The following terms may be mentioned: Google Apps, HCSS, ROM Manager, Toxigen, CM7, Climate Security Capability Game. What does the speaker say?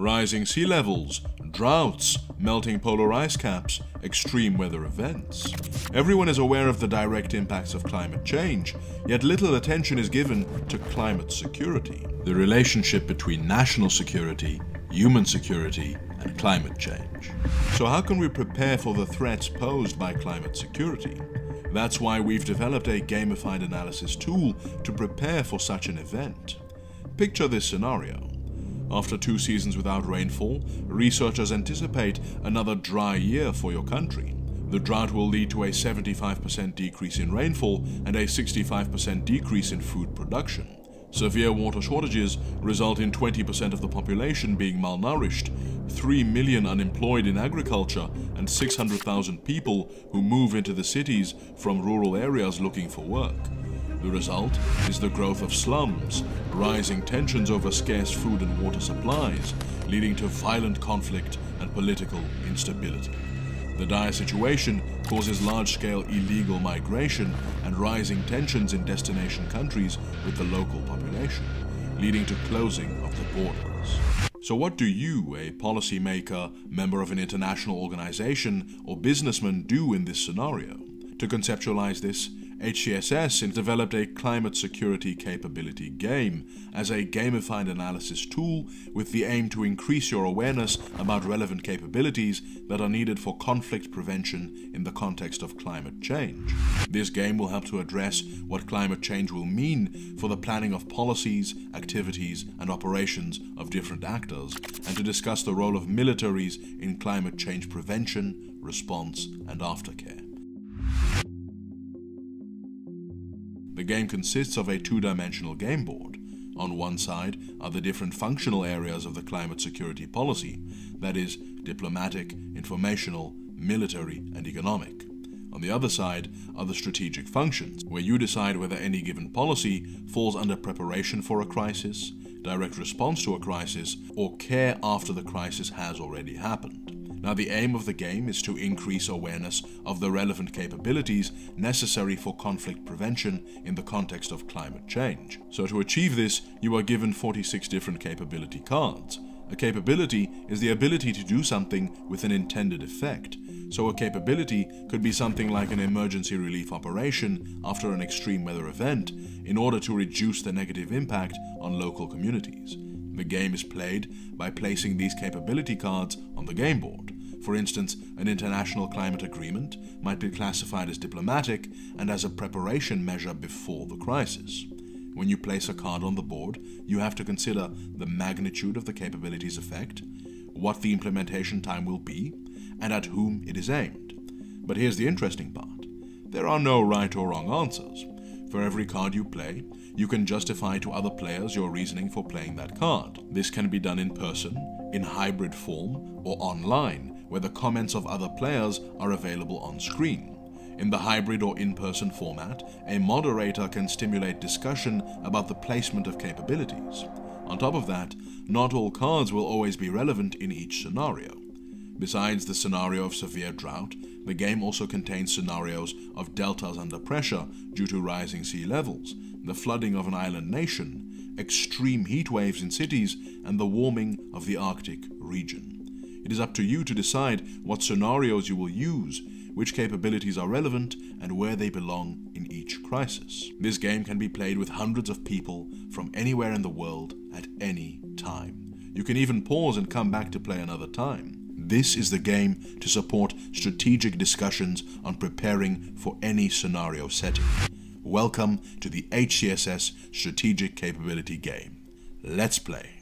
rising sea levels, droughts, melting polar ice caps, extreme weather events. Everyone is aware of the direct impacts of climate change, yet little attention is given to climate security, the relationship between national security, human security, and climate change. So how can we prepare for the threats posed by climate security? That's why we've developed a gamified analysis tool to prepare for such an event. Picture this scenario. After 2 seasons without rainfall, researchers anticipate another dry year for your country. The drought will lead to a 75% decrease in rainfall and a 65% decrease in food production. Severe water shortages result in 20% of the population being malnourished, 3 million unemployed in agriculture, and 600,000 people who move into the cities from rural areas looking for work. The result is the growth of slums, rising tensions over scarce food and water supplies, leading to violent conflict and political instability. The dire situation causes large-scale illegal migration and rising tensions in destination countries with the local population, leading to closing of the borders. So what do you, a policymaker, member of an international organization, or businessman, do in this scenario? To conceptualize this, HCSS has developed a Climate Security Capability Game as a gamified analysis tool with the aim to increase your awareness about relevant capabilities that are needed for conflict prevention in the context of climate change. This game will help to address what climate change will mean for the planning of policies, activities, and operations of different actors, and to discuss the role of militaries in climate change prevention, response, and aftercare. The game consists of a 2-dimensional game board. On one side are the different functional areas of the climate security policy, that is, diplomatic, informational, military, and economic. On the other side are the strategic functions, where you decide whether any given policy falls under preparation for a crisis, direct response to a crisis, or care after the crisis has already happened. Now, the aim of the game is to increase awareness of the relevant capabilities necessary for conflict prevention in the context of climate change. So to achieve this, you are given 46 different capability cards. A capability is the ability to do something with an intended effect. So a capability could be something like an emergency relief operation after an extreme weather event in order to reduce the negative impact on local communities. The game is played by placing these capability cards on the game board. For instance, an international climate agreement might be classified as diplomatic and as a preparation measure before the crisis. When you place a card on the board, you have to consider the magnitude of the capability's effect, what the implementation time will be, and at whom it is aimed. But here's the interesting part. There are no right or wrong answers. For every card you play, you can justify to other players your reasoning for playing that card. This can be done in person, in hybrid form, or online, where the comments of other players are available on screen. In the hybrid or in-person format, a moderator can stimulate discussion about the placement of capabilities. On top of that, not all cards will always be relevant in each scenario. Besides the scenario of severe drought, the game also contains scenarios of deltas under pressure due to rising sea levels, the flooding of an island nation, extreme heat waves in cities, and the warming of the Arctic region. It is up to you to decide what scenarios you will use, which capabilities are relevant, and where they belong in each crisis. This game can be played with hundreds of people from anywhere in the world at any time. You can even pause and come back to play another time. This is the game to support strategic discussions on preparing for any scenario setting. Welcome to the HCSS Strategic Capability Game. Let's play.